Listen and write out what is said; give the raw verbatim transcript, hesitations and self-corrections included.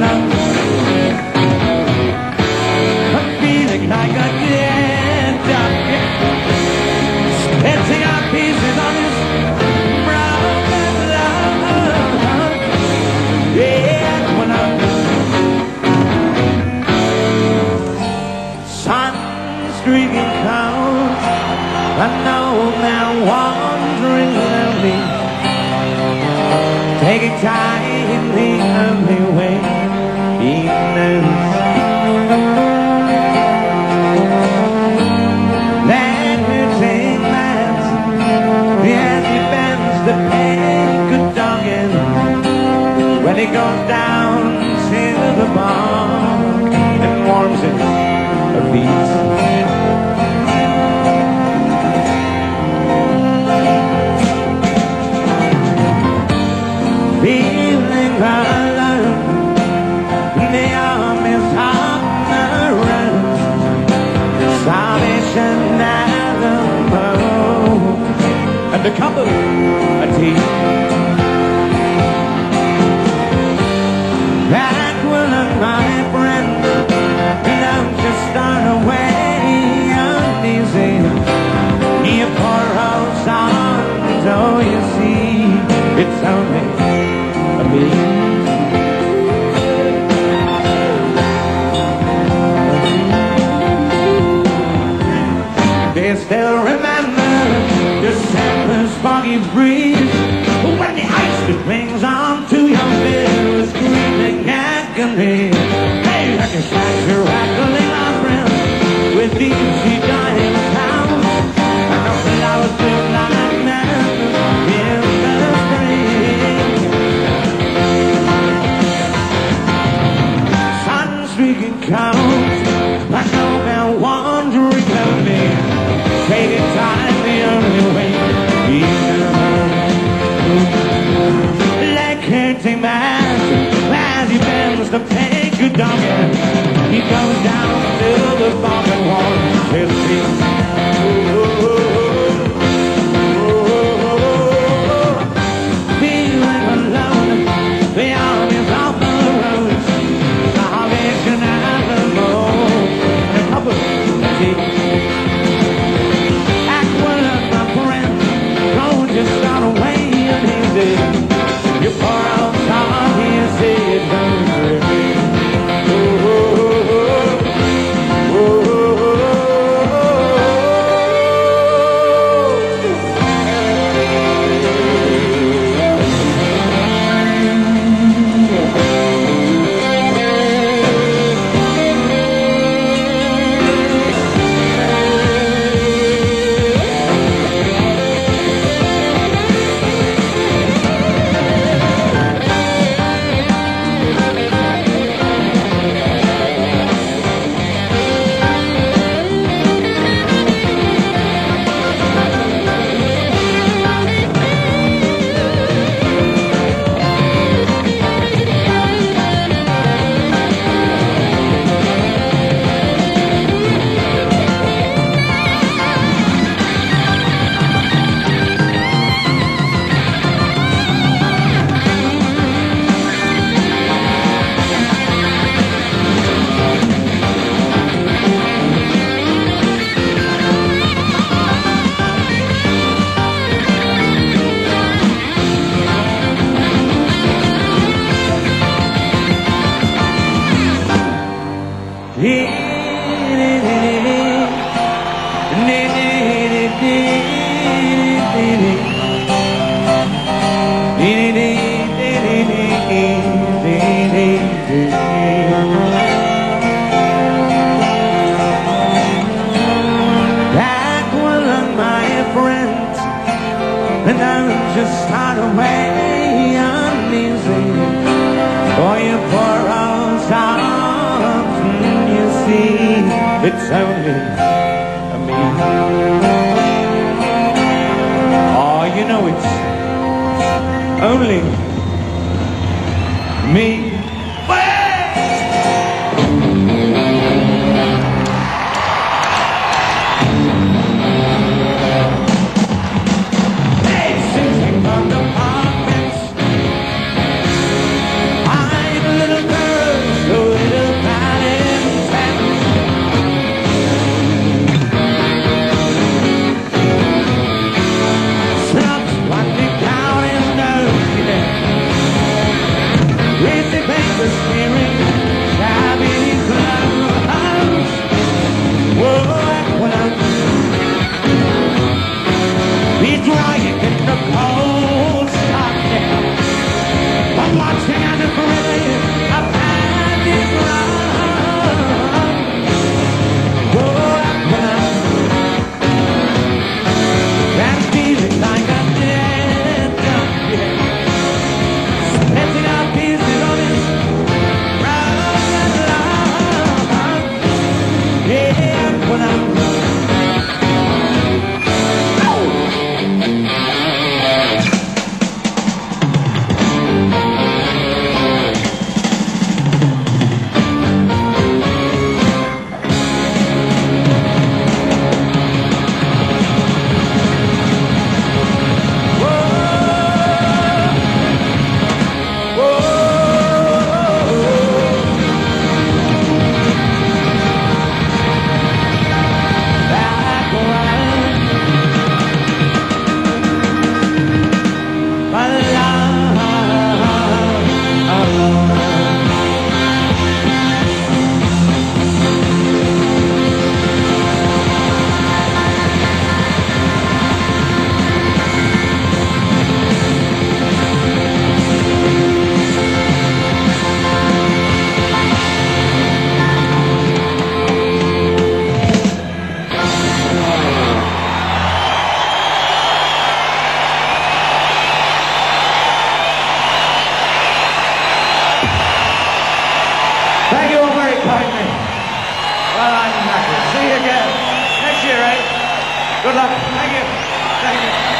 Aqualung. I'm feeling like I can't stop it. Splitting our pieces on this brown love. Yeah, Aqualung. Sun's streaking clouds, an old man wandering lonely, taking time in the only way he knows. Let me take lands, as he bends the peg, good dogging, when he goes down to the bark and warms his feet. Feeling alone, the arm is on the road. Salvation at the moment, and the cup of tea. That will of my friend, don't just start away uneasy. You pour rose on, so you see, it's only me. They still remember December's foggy breeze, when the ice that rings on to your beer is screaming agony. Hey, like a slacker rattling our friends with easy dying sounds, and the flowers still lying there in the spring. Streaking clouds, like no man wandering lonely, taking time the only way he knows. Like hitting mass, as he bends the peg, good dogging, he goes down to the bottom wall till he. Feeling alone, the arm is off the road. Aqualung, my friend, and I'll just start away uneasy, for your poor old songs, you see, it's only me. Oh, you know it's only me. Little girl. Well, I'm knackered. See you again next year, eh? Good luck. Thank you. Thank you.